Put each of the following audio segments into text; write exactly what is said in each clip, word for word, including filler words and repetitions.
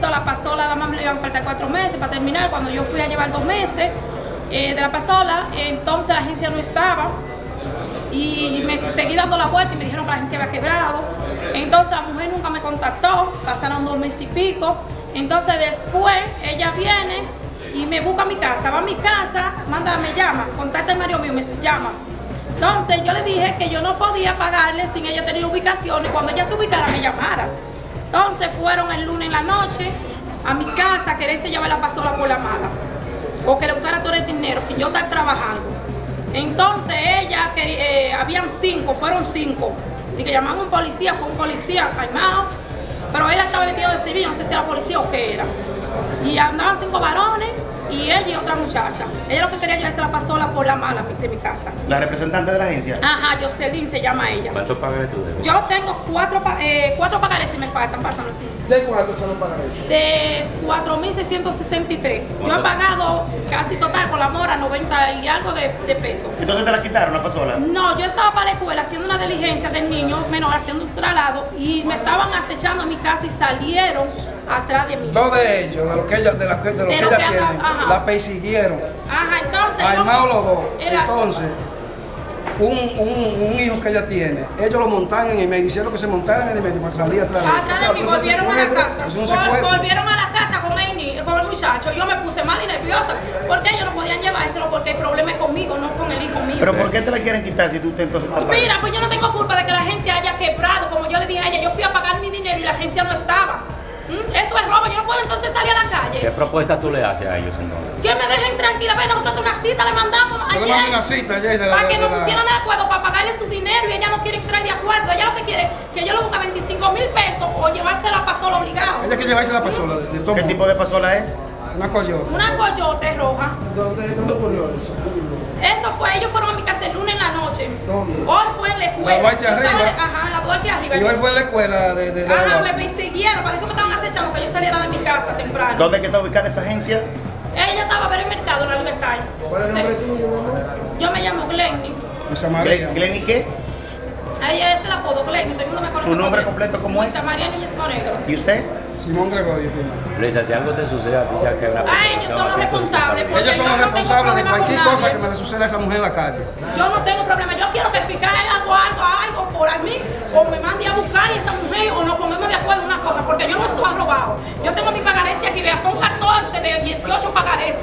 poquito, la pasola nada más me iban a faltar cuatro meses para terminar. Cuando yo fui a llevar dos meses eh, de la pasola, entonces la agencia no estaba. Y me seguí dando la vuelta y me dijeron que la agencia había quebrado. Entonces la mujer nunca me contactó, pasaron dos meses y pico. Entonces después ella viene y me busca a mi casa, va a mi casa, manda, me llama, contacta al marido mío, me llama. Entonces yo le dije que yo no podía pagarle sin ella tener ubicación y cuando ella se ubicara me llamara. Entonces fueron el lunes en la noche a mi casa a quererse llevar la pasola por la mala o que le buscara todo el dinero sin yo estar trabajando. Entonces ella, eh, habían cinco, fueron cinco. Y que llamaron a un policía, fue un policía armado, pero él estaba vestido de civil, no sé si era policía o qué era. Y andaban cinco varones y ella y otra muchacha. Ella lo que quería llevarse la pasola por la mala de mi casa. ¿La representante de la agencia? Ajá, Jocelyn se llama ella. ¿Cuántos pagarés tú debes? Yo tengo cuatro, eh, cuatro pagarés y me faltan, pásanos así. ¿De cuántos son los pagarés? De cuatro mil seiscientos sesenta y tres. Yo he pagado casi total con la mora noventa y algo de, de pesos. ¿Entonces te la quitaron la pasola? No, yo estaba para la escuela haciendo una diligencia del niño menor, haciendo un traslado y me estaban acechando a mi casa y salieron atrás de mí. No de ellos, de lo que ella, de las de lo que, que ella tiene. La persiguieron. Ajá, entonces. Armados los dos. Era... Entonces, un, un, un hijo que ella tiene, ellos lo montaron en el medio, hicieron que se montaran en el medio para salir atrás. Atrás de mí, claro, volvieron a la casa. Vol, volvieron a la casa con el, con el muchacho. Yo me puse mal y nerviosa porque ellos no podían llevárselo porque el problema es conmigo, no con el hijo mío. Pero ¿por qué te la quieren quitar si tú te entonces estás? Mira, pues yo no tengo culpa de que la agencia haya quebrado. Como yo le dije a ella, yo fui a pagar mi dinero y la agencia no estaba. Eso es robo, yo no puedo entonces salir a la calle. ¿Qué propuesta tú le haces a ellos entonces? Que me dejen tranquila, pues nosotros una cita le mandamos ayer. Le mandé una cita ayer de la, para que nos pusieran de acuerdo, para pagarle su dinero y ella no quiere entrar de acuerdo. Ella lo que quiere es que yo le busque veinticinco mil pesos o llevarse la pasola obligado. Ella quiere llevarse la pasola. ¿De, de todo ¿Qué mundo? tipo de pasola es? Una coyote. Una coyote roja. ¿Dónde, dónde ocurrió eso? Eso fue, ellos fueron a mi casa el lunes en la noche. ¿Dónde? Hoy fue en la escuela. La vuelta arriba. Estaba, ajá, la vuelta arriba. Y hoy fue en la escuela de, de la Ajá, de la me persiguieron, parece que me estaban acechando que yo saliera de mi casa temprano. ¿Dónde es que está ubicada esa agencia? Ella estaba a ver el mercado, en la libertad. ¿Cuál es el nombre tuyo, mamá? Yo me llamo Glenny. Luisa María. ¿Glenny qué? Ella es el apodo, Glenny, todo el mundo me conoce. ¿Su nombre completo cómo es? Luisa María Núñez Monegro. ¿Y usted? Simón Gregorio. Luisa, si algo te sucede a ti, ya que una... Ah, ellos son los responsables. Ellos son los responsables de cualquier cosa que me le suceda a esa mujer en la calle. Yo no tengo problema. Yo quiero verificar algo, algo, algo por mí, o me mande a buscar a esa mujer, o nos pongamos de acuerdo en una cosa, porque yo no estoy robado. Yo tengo mi pagarés aquí, vea, son catorce de dieciocho pagarés.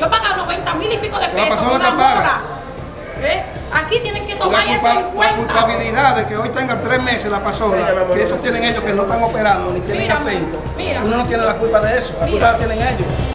Yo pago noventa mil y pico de pesos por una mora. ¿Eh? Aquí tienen que tomar eso en cuenta. La culpabilidad de que hoy tengan tres meses la pasola, sí, que eso tienen ellos que no están operando ni tienen acento. Uno no tiene la culpa de eso, la mira. culpa la tienen ellos.